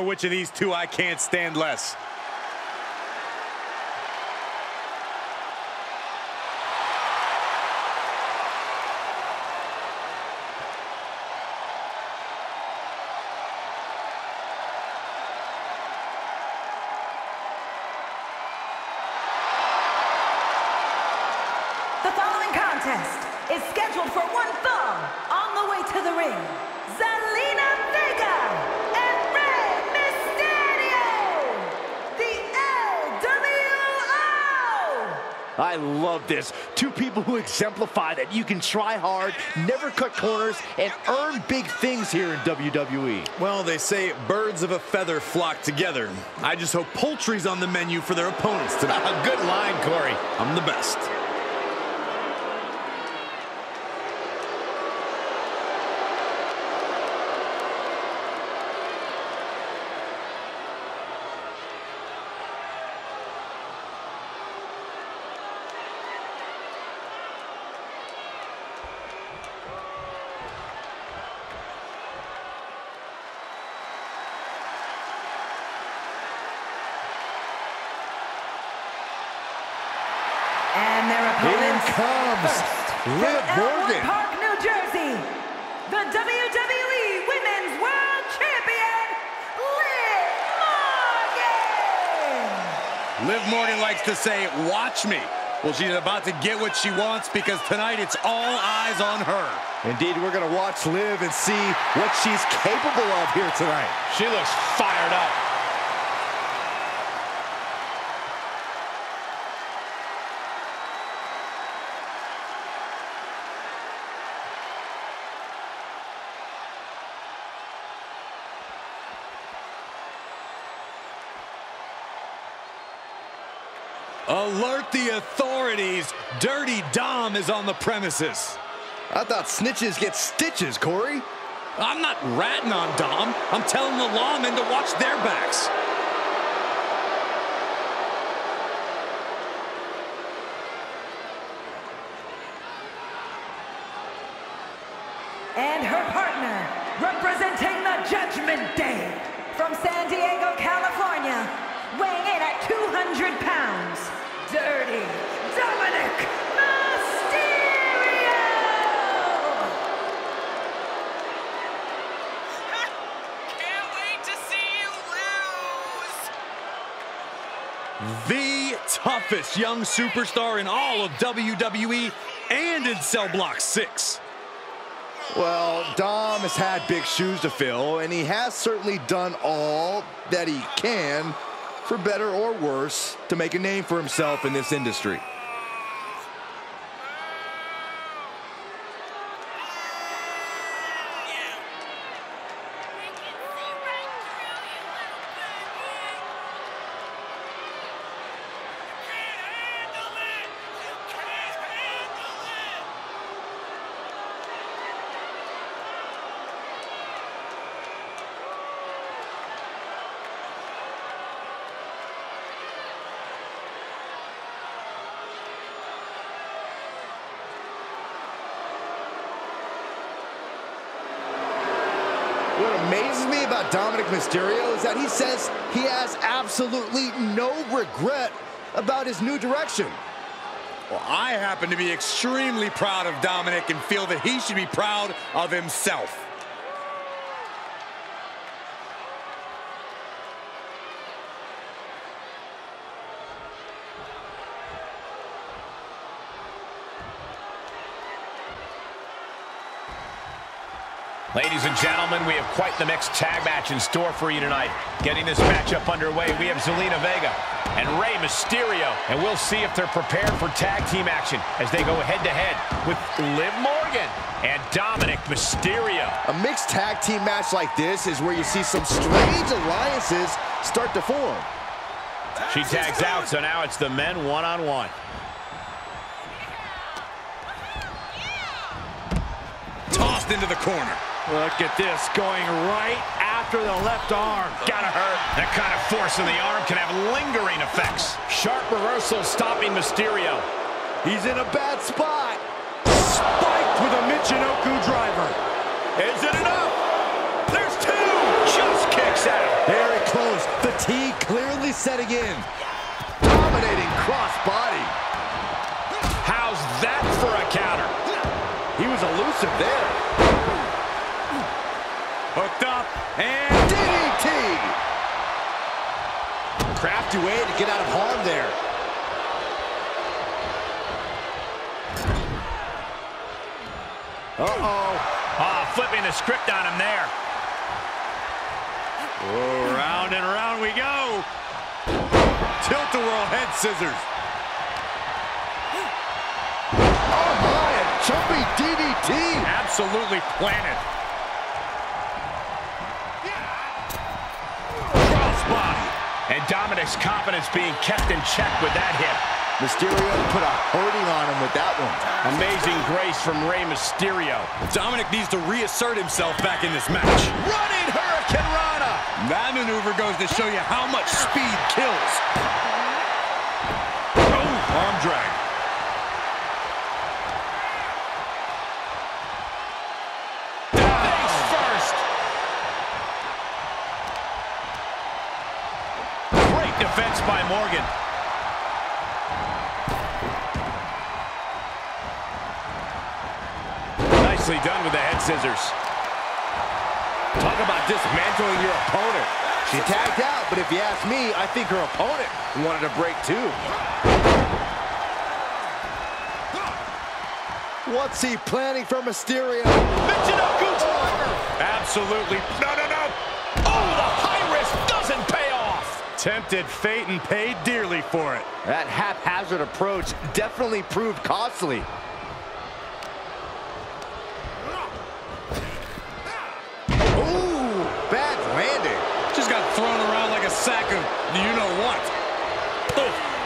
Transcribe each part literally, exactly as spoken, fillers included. know which of these two I can't stand less. The following contest is scheduled for one fall on the way to the ring. Zelina Vega and Rey Mysterio, the L W O! I love this. Two people who exemplify that you can try hard, never cut corners, and earn big things here in W W E. Well, they say birds of a feather flock together. I just hope poultry's on the menu for their opponents tonight. Good line, Corey. I'm the best. And their opponent comes Liv Morgan. Elwood Park, New Jersey, the W W E Women's World Champion, Liv Morgan. Liv Morgan likes to say, "Watch me." Well, she's about to get what she wants because tonight it's all eyes on her. Indeed, we're going to watch Liv and see what she's capable of here tonight. She looks fired up. Alert the authorities. Dirty Dom is on the premises. I thought snitches get stitches, Corey. I'm not ratting on Dom. I'm telling the lawmen to watch their backs. And her partner, representing the Judgment Day, from San Diego, California, weighing in at two hundred pounds. Dirty Dominik Mysterio! Can't wait to see you lose! The toughest young superstar in all of W W E and in Cell Block six. Well, Dom has had big shoes to fill, and he has certainly done all that he can, for better or worse, to make a name for himself in this industry. What amazes me about Dominik Mysterio is that he says he has absolutely no regret about his new direction. Well, I happen to be extremely proud of Dominik and feel that he should be proud of himself. Ladies and gentlemen, we have quite the mixed tag match in store for you tonight. Getting this matchup underway, we have Zelina Vega and Rey Mysterio. And we'll see if they're prepared for tag team action as they go head-to-head with Liv Morgan and Dominik Mysterio. A mixed tag team match like this is where you see some strange alliances start to form. She tags out, so now it's the men one-on-one. Tossed into the corner. Look at this, going right after the left arm. Gotta hurt. That kind of force in the arm can have lingering effects. Sharp reversal stopping Mysterio. He's in a bad spot. Spiked with a Michinoku driver. Is it enough? There's two. Just kicks out. There he is. close. Fatigue clearly setting in. Dominating cross body. How's that for a counter? He was elusive there. Hooked up and D D T. Crafty way to get out of harm there. Uh-oh. Ah, flipping the script on him there. Oh, round and round we go. Tilt-a-whirl head scissors. Oh my, a jumpy D D T. Absolutely planted. Yeah. Crossbody. And Dominik's confidence being kept in check with that hit. Mysterio put a hurting on him with that one. Amazing grace from Rey Mysterio. Dominik needs to reassert himself back in this match. Running Hurricane Rana. That maneuver goes to show you how much speed kills. Oh, arm drag. Face first. Great defense by Morgan. Nicely done with the head scissors. Talk about dismantling your opponent. She tagged out, but if you ask me, I think her opponent wanted a break too. What's he planning for Mysterio? Michinoku driver! Absolutely. No, no, no. Oh, the high risk doesn't pay off. Tempted fate and paid dearly for it. That haphazard approach definitely proved costly. Sack of you-know-what.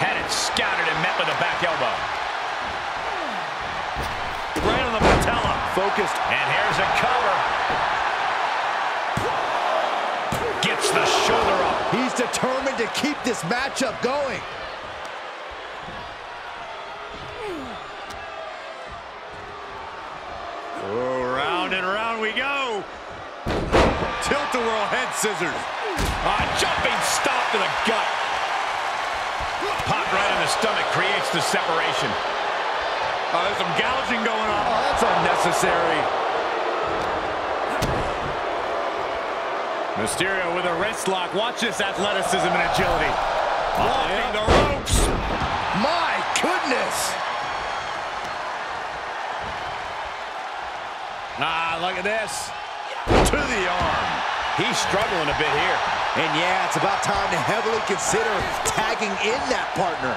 Had it scouted and met with a back elbow. Right on the patella. Focused. And here's a cover. Gets the shoulder up. He's determined to keep this matchup going. Oh, round and round we go. Tilt-a-whirl head scissors. Ah, jumping stop to the gut. Pop right on the stomach creates the separation. Oh, there's some gouging going on. Oh, that's unnecessary. Mysterio with a wrist lock. Watch this athleticism and agility. Walking the ropes. My goodness. Ah, look at this. To the arm. He's struggling a bit here. And yeah, it's about time to heavily consider tagging in that partner.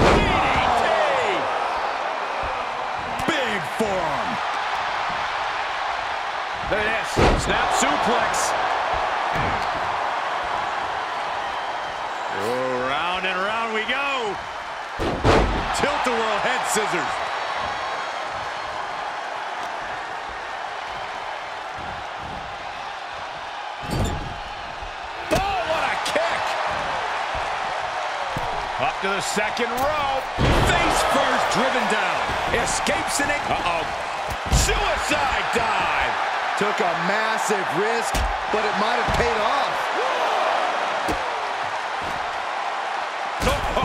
D D T! Big forearm. Look at this. Snap suplex. Oh, round and round we go. Tilt-a-whirl head scissors. Up to the second row. Face first, driven down. Escapes an egg. Uh-oh. Suicide dive. Took a massive risk, but it might have paid off. Oh, oh,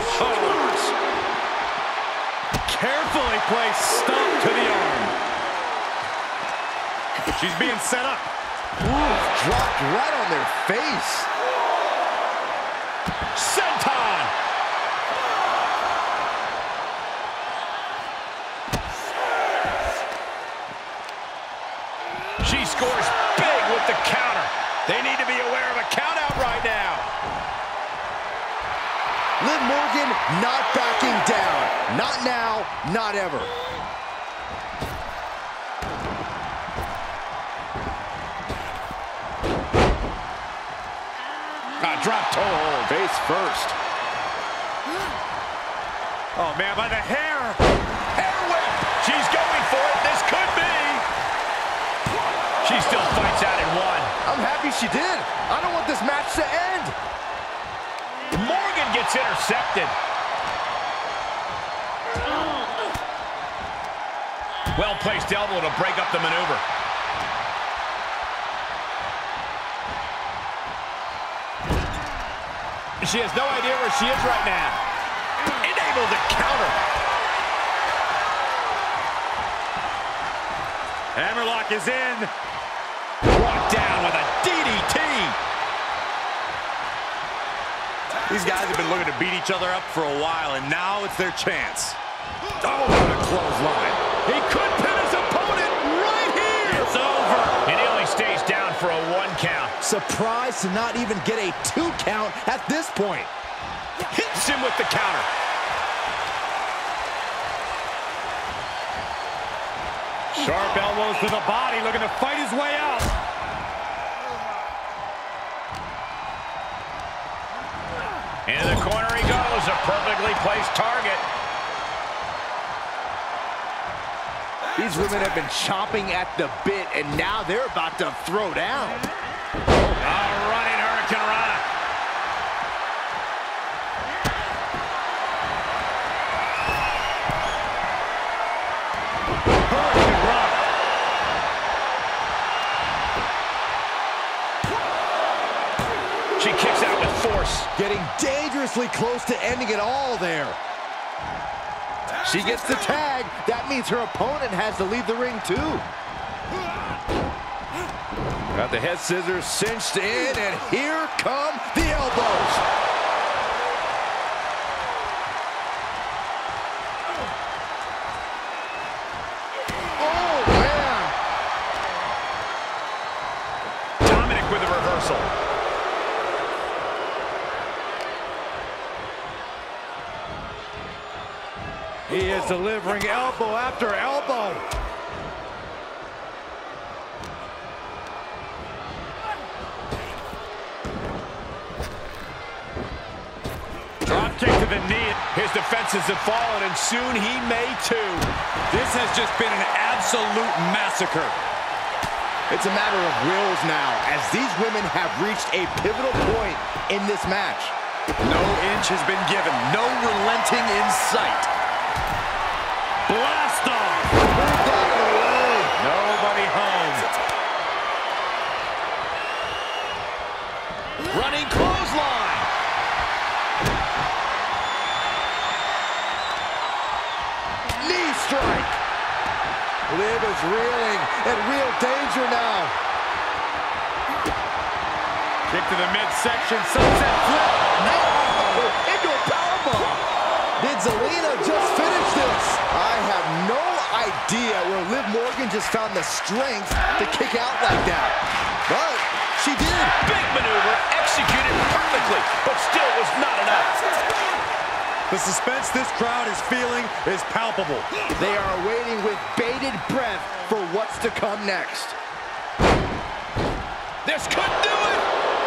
oh. Carefully placed stomp to the arm. She's being set up. Ooh, dropped right on their face. Senton. She scores big with the counter. They need to be aware of a countout right now. Liv Morgan not backing down. Not now, not ever. Ah, drop toe hold, face first. Oh man, by the hair. Hair whip. She's going for it. This could be. She still fights out in one. I'm happy she did. I don't want this match to end. Morgan gets intercepted. Well placed elbow to break up the maneuver. She has no idea where she is right now. Enabled to counter. Hammerlock is in. Brought down with a D D T. These guys have been looking to beat each other up for a while, and now it's their chance. Oh, what a close line. He could pin his opponent right here. It's over. And he only stays down for a one count. Surprised to not even get a two count at this point. Hits him with the counter. Sharp elbows to the body, looking to fight his way out. Into the corner he goes, a perfectly placed target. These women have been chomping at the bit, and now they're about to throw down. All right, Hurricane Rana. Hurricane Rana. She kicks out with force. Getting dangerously close to ending it all there. She gets the tag. That means her opponent has to leave the ring, too. Got the head scissors cinched in, and here come the elbows. Oh, man. Dominik with a reversal. He is delivering elbow after elbow. Drop kick to the knee. His defenses have fallen, and soon he may too. This has just been an absolute massacre. It's a matter of wills now, as these women have reached a pivotal point in this match. No inch has been given, no relenting in sight. Blast off! Nobody home. Running clothesline. Knee strike. Liv is reeling in real danger now. Kick to the midsection. Sunset flip. No! Into a powerbomb. Did Zelina just finish this? I have no idea where Liv Morgan just found the strength to kick out like that. But she did. Big maneuver, executed perfectly, but still was not enough. The suspense this crowd is feeling is palpable. They are waiting with bated breath for what's to come next. This could do it!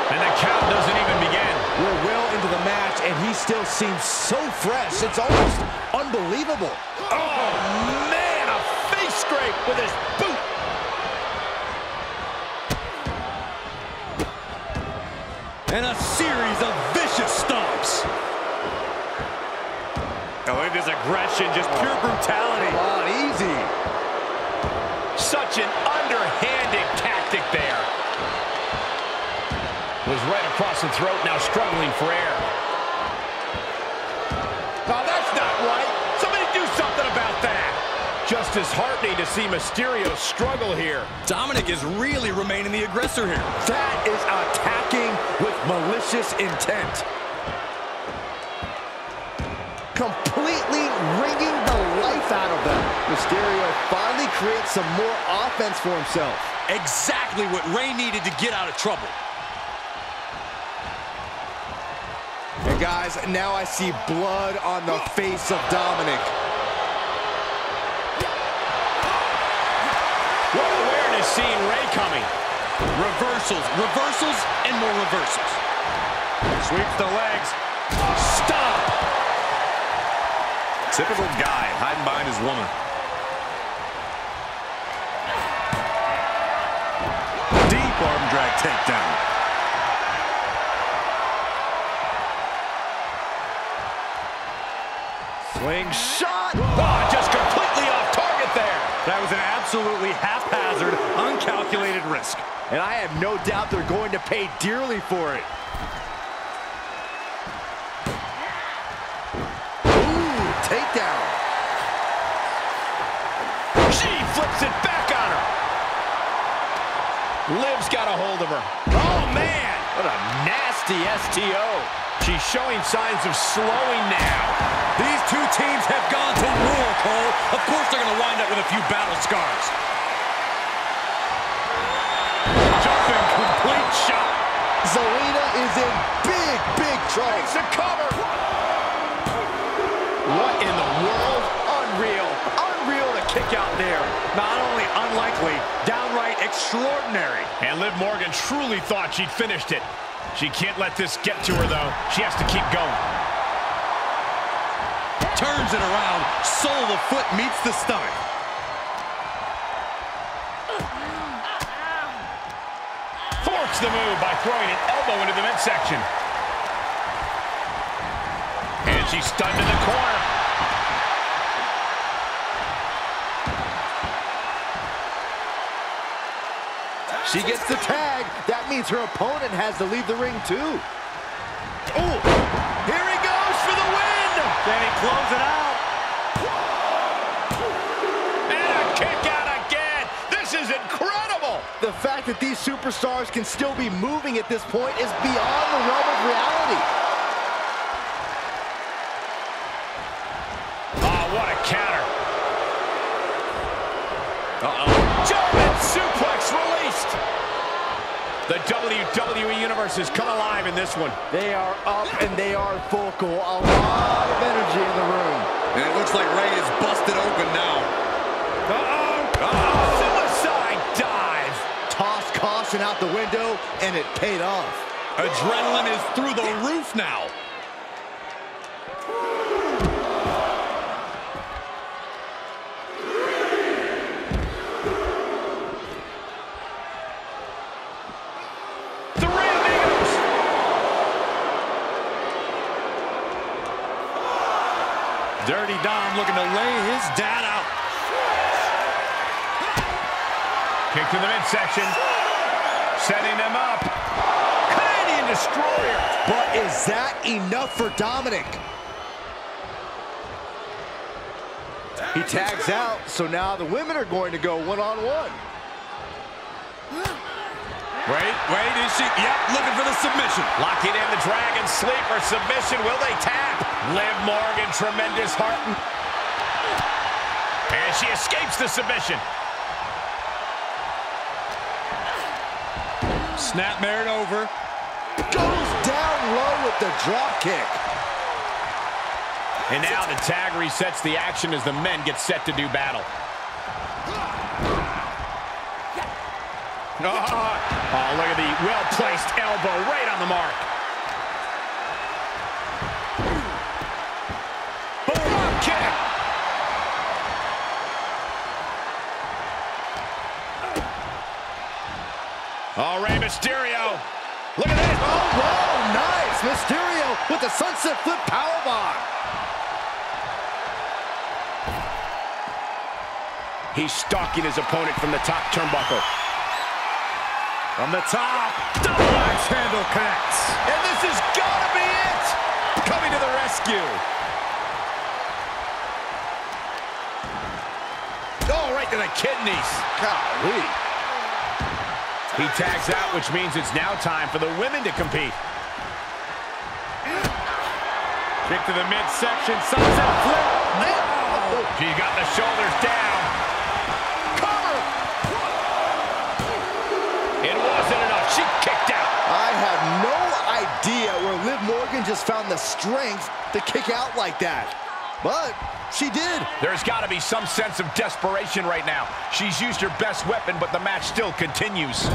And the count doesn't even begin. We're well into the match, and he still seems so fresh. It's almost unbelievable. Oh, man, a face scrape with his boot. And a series of vicious stomps. I like this aggression, just pure brutality. Come on, easy. Such an underhanded tactic there. Was right across the throat, now struggling for air. Now that's not right. Somebody do something about that. Just disheartening to see Mysterio struggle here. Dominik is really remaining the aggressor here. That is attacking with malicious intent. Completely wringing the life out of them. Mysterio finally creates some more offense for himself. Exactly what Rey needed to get out of trouble. And guys, now I see blood on the face of Dominik. What awareness seeing Rey coming. Reversals, reversals, and more reversals. Sweeps the legs. Stop! Typical guy hiding behind his woman. Deep arm drag takedown. Swing shot! Oh, just completely off target there. That was an absolutely haphazard, uncalculated risk. And I have no doubt they're going to pay dearly for it. Ooh, takedown. She flips it back on her. Liv's got a hold of her. Oh, man. What a nasty S T O. She's showing signs of slowing now. These two teams have gone to war, Cole. Of course they're going to wind up with a few battle scars. Jumping complete shot. Zelina is in big, big trouble. Makes a cover. What in the world? Unreal. Unreal to kick out there. Not only unlikely, downright extraordinary. And Liv Morgan truly thought she'd finished it. She can't let this get to her, though. She has to keep going. Turns it around. Sole of the foot meets the stomach. Forks the move by throwing an elbow into the midsection. And she's stunned in the corner. She gets the tag. That means her opponent has to leave the ring, too. Oh, here he goes for the win. Can he close it out? And a kick out again. This is incredible. The fact that these superstars can still be moving at this point is beyond the realm of reality. Oh, what a counter. Uh-oh. German suplex released. The W W E Universe has come alive in this one. They are up and they are vocal. A lot of energy in the room. And it looks like Rey is busted open now. Uh-oh. Uh-oh. Suicide dive. Toss caution out the window, and it paid off. Adrenaline is through the roof now. Dirty Dom looking to lay his dad out. Kick to the midsection. Setting him up. Canadian Destroyer. But is that enough for Dominik? He tags out, so now the women are going to go one-on-one. Wait, wait, is she? Yep, looking for the submission. Locking in the Dragon Sleeper submission. Will they tap? Liv Morgan, tremendous heart. And she escapes the submission. Snap married over. Goes down low with the drop kick. And now the tag resets the action as the men get set to do battle. Oh. Oh, look at the well-placed elbow right on the mark. Boom kick. Oh, Rey Mysterio. Look at this. Oh, wow, nice. Mysterio with the Sunset Flip powerbomb. He's stalking his opponent from the top turnbuckle. On the top, double axe handle connects. And this has got to be it. Coming to the rescue. Oh, right to the kidneys. Golly. He tags out, which means it's now time for the women to compete. Kick to the midsection. Sunset flip. Oh. She's got the shoulders down. She kicked out. I have no idea where Liv Morgan just found the strength to kick out like that. But she did. There's got to be some sense of desperation right now. She's used her best weapon, but the match still continues.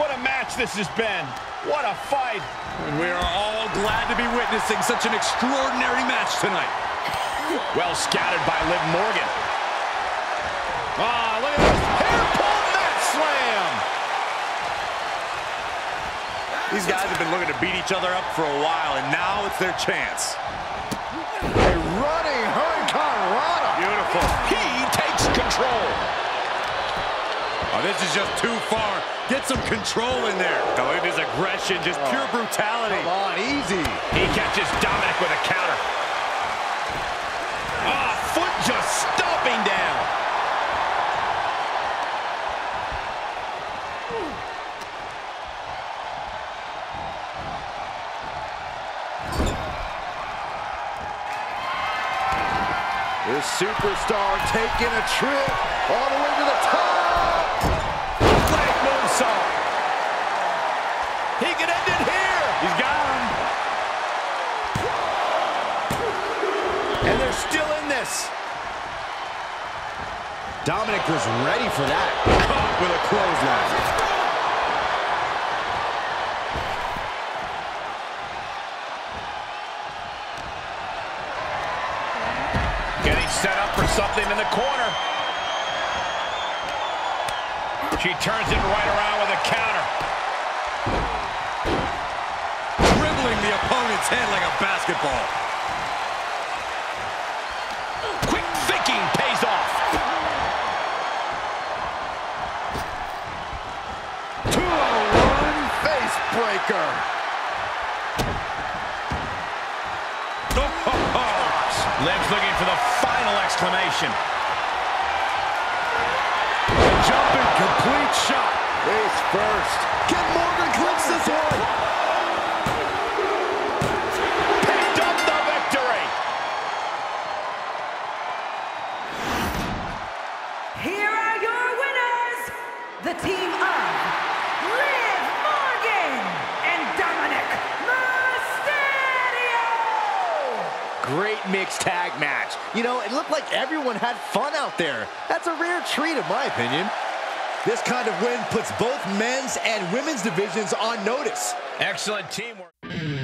What a match this has been. What a fight. And we are all glad to be witnessing such an extraordinary match tonight. Well scouted by Liv Morgan. Ah, look at this. Hair pull mat slam. These guys have been looking to beat each other up for a while, and now it's their chance. A running Hurricane Rana. Beautiful. He takes control. control. Oh, this is just too far. Get some control in there. Oh, look at his aggression, just oh, pure brutality. Come on, easy. He catches Dominik with a counter. Oh, foot just stomping down. This superstar taking a trip all the way to the top. Blake Musa. He can end it here. He's got him. And they're still in this. Dominik was ready for that. Caught with a clothesline. Set up for something in the corner. She turns it right around with a counter. Dribbling the opponent's head like a basketball. Quick thinking pays off. two oh one face breaker. Liv's looking for the final exclamation. Jumping complete shot. Face first. Can Morgan clips this one? Picked up the victory. Here are your winners, the team of Liv Morgan and Dominik Mysterio. Great mixed tag match. You know, it looked like everyone had fun out there. That's a rare treat in my opinion. This kind of win puts both men's and women's divisions on notice. Excellent teamwork.